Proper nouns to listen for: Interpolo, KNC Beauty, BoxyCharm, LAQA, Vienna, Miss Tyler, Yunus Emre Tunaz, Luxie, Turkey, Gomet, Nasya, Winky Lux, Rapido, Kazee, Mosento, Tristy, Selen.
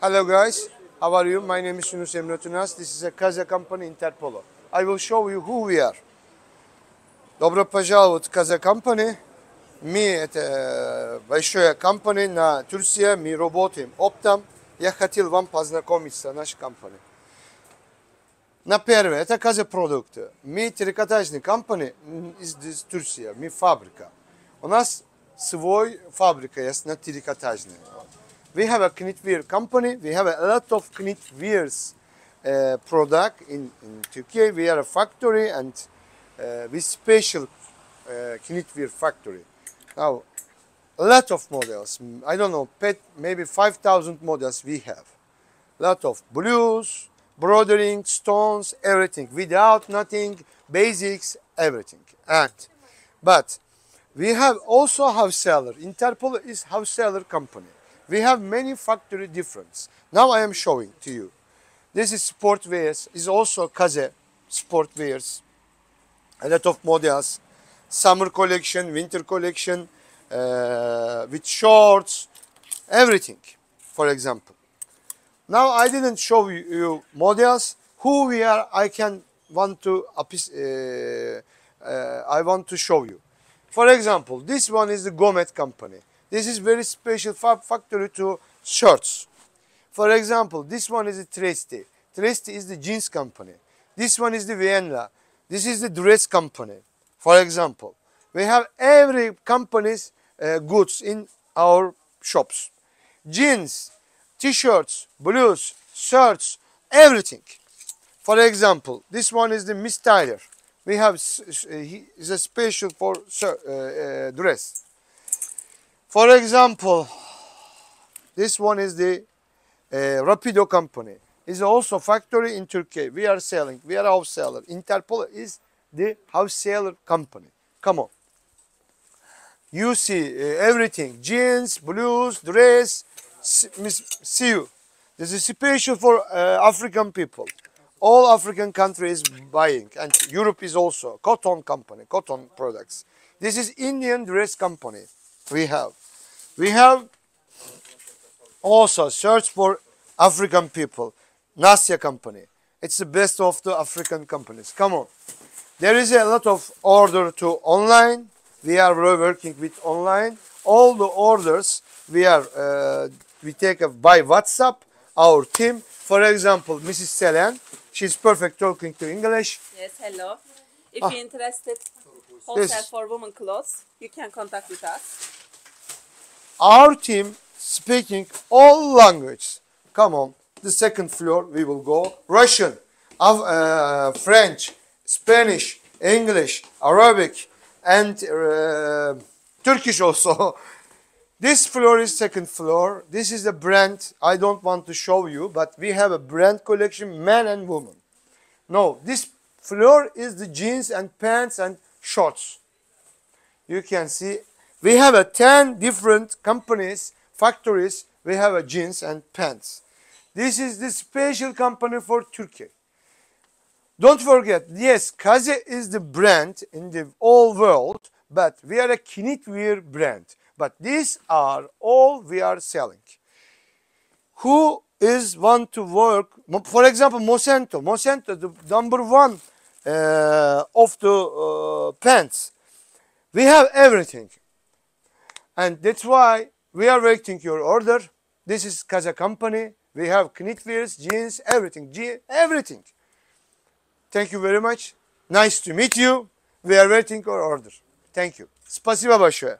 Hello guys, how are you? My name is Yunus Emre Tunaz. This is a Kazee company, Interpolo. I will show you who we are. Dobro pozdravljate Kazee company. Mi это большая компания на Турции. Мы работаем оптом. Я хотел вам познакомиться с нашей компанией. На первое, это Kazee продукты. Мы трикотажные компании из Турции. Мы фабрика. У нас свой фабрика есть на трикотажные. We have a knitwear company. We have a lot of knitwears product in Turkey. We are a factory and we special knitwear factory. Now, a lot of models. I don't know, maybe 5,000 models we have. A lot of blues, broidering, stones, everything. Without nothing, basics, everything. But we have also house seller. Interpol is house seller company. We have many factory difference. Now I am showing to you. This is sportwears. Is also Kazee sportwears. A lot of models. Summer collection, winter collection, with shorts, everything, for example. Now I didn't show you models. Who we are, I want to show you. For example, this one is the Gomet company. This is very special factory to shirts. For example, this one is a Tristy. Tristy is the jeans company. This one is the Vienna. This is the dress company. For example, we have every company's goods in our shops. Jeans, t-shirts, blues, shirts, everything. For example, this one is the Miss Tyler. We have is a special for dress. For example, this one is the Rapido company. It's also factory in Turkey. We are selling. We are house seller. Interpol is the house seller company. Come on. You see everything. Jeans, blues, dress. See you. This is special for African people. All African countries buying. And Europe is also cotton company, cotton products. This is Indian dress company. We have also search for African people. Nasya company. It's the best of the African companies. Come on. There is a lot of order to online. We are working with online. All the orders we take by WhatsApp. Our team. For example, Mrs. Selen. She's perfect talking to English. Yes. Hello. If you're interested wholesale for women clothes, you can contact with us. Our team speaking all languages. Come on, the second floor we will go. Russian, French, Spanish, English, Arabic, and Turkish also. This floor is second floor. This is a brand. I don't want to show you, but we have a brand collection, men and women. No, this floor is the jeans and pants and shorts. You can see. We have 10 different companies, factories. We have jeans and pants. This is the special company for Turkey. Don't forget, yes, Kazee is the brand in the whole world, but we are a knitwear brand. But these are all we are selling. Who is want to work? For example, Mosento. Mosento, the number one of the pants. We have everything. And that's why we are waiting your order. This is Kazee company. We have knitwears, jeans, everything, everything. Thank you very much. Nice to meet you. We are waiting your order. Thank you. Спасибо большое.